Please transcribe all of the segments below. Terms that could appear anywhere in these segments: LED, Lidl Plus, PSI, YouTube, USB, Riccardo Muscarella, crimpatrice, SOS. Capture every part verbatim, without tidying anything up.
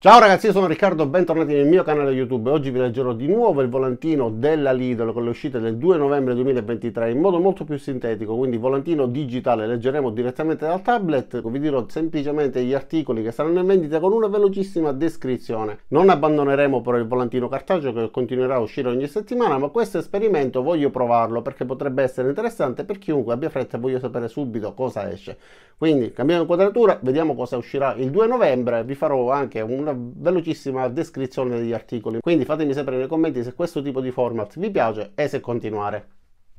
Ciao ragazzi, io sono Riccardo, bentornati nel mio canale YouTube. Oggi vi leggerò di nuovo il volantino della Lidl con le uscite del due novembre duemilaventitré in modo molto più sintetico, quindi volantino digitale, leggeremo direttamente dal tablet, vi dirò semplicemente gli articoli che saranno in vendita con una velocissima descrizione. Non abbandoneremo però il volantino cartaceo che continuerà a uscire ogni settimana, ma questo esperimento voglio provarlo perché potrebbe essere interessante per chiunque abbia fretta e voglia sapere subito cosa esce. Quindi cambiamo inquadratura, vediamo cosa uscirà il due novembre, vi farò anche un velocissima descrizione degli articoli, quindi fatemi sapere nei commenti se questo tipo di format vi piace e se continuare.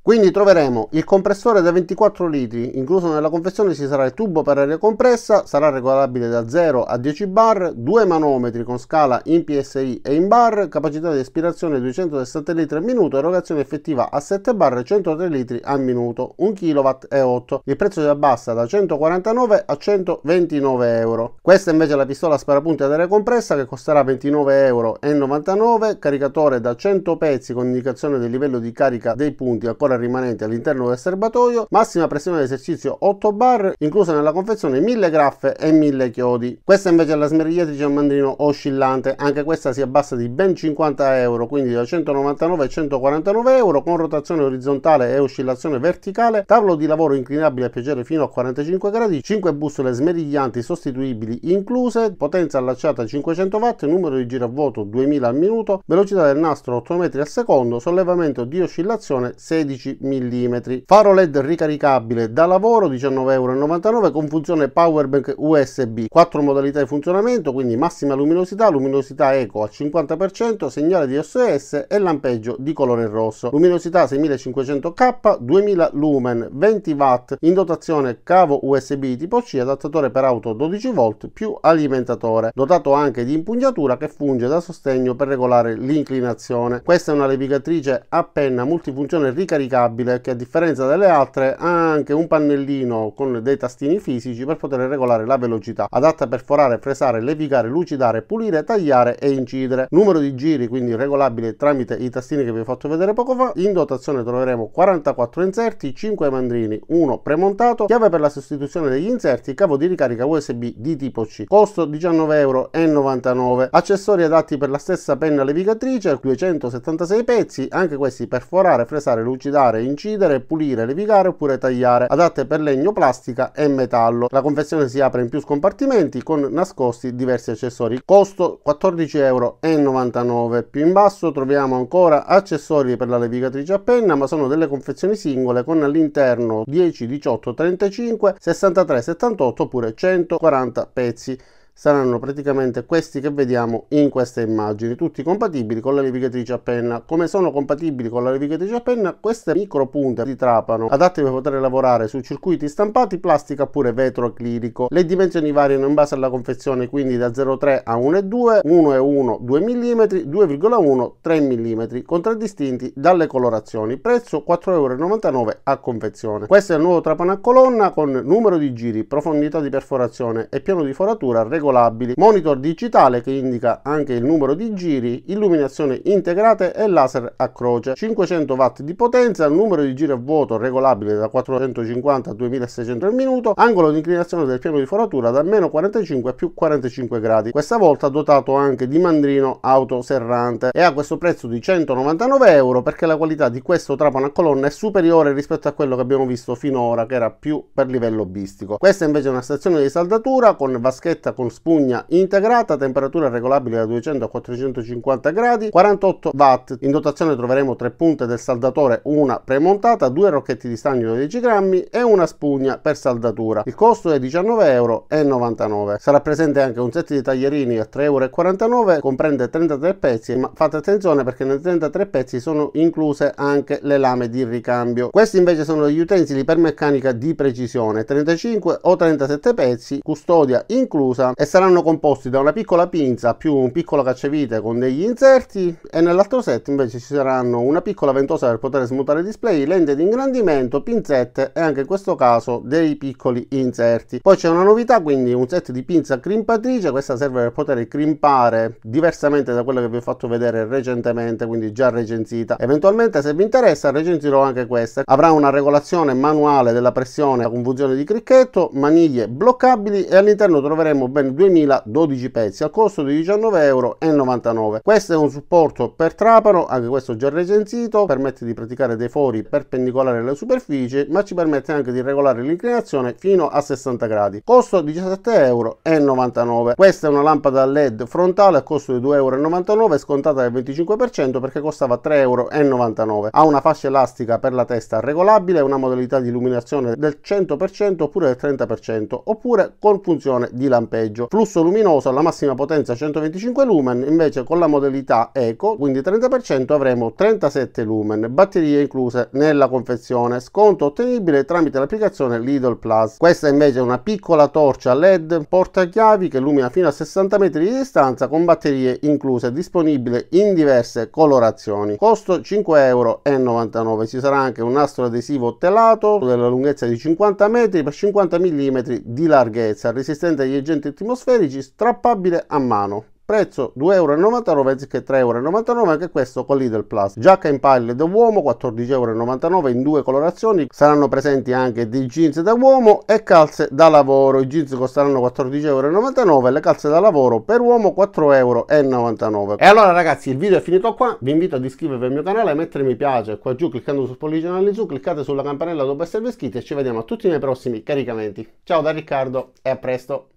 Quindi troveremo il compressore da ventiquattro litri, incluso nella confezione ci sarà il tubo per aria compressa, sarà regolabile da zero a dieci bar, due manometri con scala in P S I e in bar, capacità di aspirazione duecentosessanta litri al minuto, erogazione effettiva a sette bar e centotré litri al minuto, un virgola otto chilowattora. Il prezzo si abbassa da centoquarantanove a centoventinove euro. Questa invece è la pistola sparapunti ad aria compressa che costerà ventinove virgola novantanove euro, caricatore da cento pezzi con indicazione del livello di carica dei punti al rimanente all'interno del serbatoio, massima pressione d'esercizio otto bar, inclusa nella confezione mille graffe e mille chiodi. Questa invece è la smerigliatrice a mandrino oscillante, anche questa si abbassa di ben cinquanta euro, quindi da centonovantanove a centoquarantanove euro, con rotazione orizzontale e oscillazione verticale, tavolo di lavoro inclinabile a piacere fino a quarantacinque gradi, cinque bussole smeriglianti sostituibili incluse, potenza allacciata cinquecento watt, numero di giri a vuoto duemila al minuto, velocità del nastro otto metri al secondo, sollevamento di oscillazione sedici millimetri. Faro L E D ricaricabile da lavoro diciannove virgola novantanove euro con funzione powerbank U S B. quattro modalità di funzionamento, quindi massima luminosità, luminosità eco al cinquanta per cento, segnale di S O S e lampeggio di colore rosso. Luminosità sessantacinquecento K, duemila lumen, venti watt, in dotazione cavo U S B tipo C, adattatore per auto dodici volt più alimentatore, dotato anche di impugnatura che funge da sostegno per regolare l'inclinazione. Questa è una levigatrice a penna multifunzione ricaricabile che a differenza delle altre ha anche un pannellino con dei tastini fisici per poter regolare la velocità, adatta a perforare, fresare, levigare, lucidare, pulire, tagliare e incidere. Numero di giri quindi regolabile tramite i tastini che vi ho fatto vedere poco fa. In dotazione troveremo quarantaquattro inserti, cinque mandrini, uno premontato, chiave per la sostituzione degli inserti, cavo di ricarica U S B di tipo C. Costo diciannove virgola novantanove euro. Accessori adatti per la stessa penna levigatrice, duecentosettantasei pezzi, anche questi perforare, fresare, lucidare, incidere, pulire, levigare oppure tagliare, adatte per legno, plastica e metallo. La confezione si apre in più scompartimenti con nascosti diversi accessori. Costo quattordici virgola novantanove euro. Più in basso troviamo ancora accessori per la levigatrice a penna, ma sono delle confezioni singole con all'interno dieci, diciotto, trentacinque, sessantatré, settantotto oppure centoquaranta pezzi. Saranno praticamente questi che vediamo in queste immagini, tutti compatibili con la levigatrice a penna. Come sono compatibili con la levigatrice a penna queste micro punte di trapano, adatte per poter lavorare su circuiti stampati, plastica oppure vetro acrilico. Le dimensioni variano in base alla confezione, quindi da zero virgola tre a uno virgola due, uno virgola uno due millimetri, due virgola uno tre millimetri, contraddistinti dalle colorazioni. Prezzo quattro virgola novantanove euro a confezione. Questo è il nuovo trapano a colonna con numero di giri, profondità di perforazione e piano di foratura regolare. Monitor digitale che indica anche il numero di giri, illuminazione integrate e laser a croce, cinquecento watt di potenza, numero di giri a vuoto regolabile da quattrocentocinquanta a duemilaseicento al minuto, angolo di inclinazione del piano di foratura da meno quarantacinque più quarantacinque gradi, questa volta dotato anche di mandrino autoserrante, e a questo prezzo di centonovantanove euro perché la qualità di questo trapano a colonna è superiore rispetto a quello che abbiamo visto finora, che era più per livello bistico. Questa invece è una stazione di saldatura con vaschetta con spugna integrata, temperatura regolabile da duecento a quattrocentocinquanta gradi, quarantotto watt. In dotazione troveremo tre punte del saldatore, una premontata, due rocchetti di stagno da dieci grammi e una spugna per saldatura. Il costo è diciannove virgola novantanove euro. Sarà presente anche un set di taglierini a tre virgola quarantanove euro, comprende trentatré pezzi, ma fate attenzione perché nei trentatré pezzi sono incluse anche le lame di ricambio. Questi invece sono gli utensili per meccanica di precisione, trentacinque o trentasette pezzi, custodia inclusa, e saranno composti da una piccola pinza più un piccolo cacciavite con degli inserti, e nell'altro set invece ci saranno una piccola ventosa per poter smutare i display, lente di ingrandimento, pinzette e anche in questo caso dei piccoli inserti. Poi c'è una novità, quindi un set di pinza crimpatrice, questa serve per poter crimpare diversamente da quella che vi ho fatto vedere recentemente, quindi già recensita. Eventualmente se vi interessa recensirò anche questa, avrà una regolazione manuale della pressione con funzione di cricchetto, maniglie bloccabili e all'interno troveremo ben nel duemila dodici pezzi al costo di diciannove e novantanove euro. Questo è un supporto per trapano, anche questo già recensito, permette di praticare dei fori perpendicolari alle superfici, ma ci permette anche di regolare l'inclinazione fino a sessanta gradi. Costo diciassette e novantanove euro. Questa è una lampada led frontale al costo di due e novantanove euro, scontata del venticinque per cento perché costava tre e novantanove euro. Ha una fascia elastica per la testa regolabile, una modalità di illuminazione del cento per cento oppure del trenta per cento, oppure con funzione di lampeggio. Flusso luminoso alla massima potenza centoventicinque lumen, invece con la modalità eco, quindi trenta per cento, avremo trentasette lumen, batterie incluse nella confezione. Sconto ottenibile tramite l'applicazione Lidl Plus. Questa invece è una piccola torcia led portachiavi che illumina fino a sessanta metri di distanza con batterie incluse, disponibile in diverse colorazioni. Costo cinque e novantanove euro. Ci sarà anche un nastro adesivo telato della lunghezza di cinquanta metri per cinquanta millimetri di larghezza, resistente agli agenti atmosferici, strappabile a mano. Prezzo due e novantanove euro anziché tre e novantanove euro, anche questo con Lidl Plus. Giacca in pelle da uomo quattordici e novantanove euro in due colorazioni, saranno presenti anche dei jeans da uomo e calze da lavoro. I jeans costeranno quattordici e novantanove euro, le calze da lavoro per uomo quattro e novantanove euro. E allora ragazzi, il video è finito qua, vi invito ad iscrivervi al mio canale, a mettere mi piace qua giù cliccando sul pollice in su, cliccate sulla campanella dopo essere iscritti e ci vediamo a tutti i miei prossimi caricamenti. Ciao da Riccardo e a presto!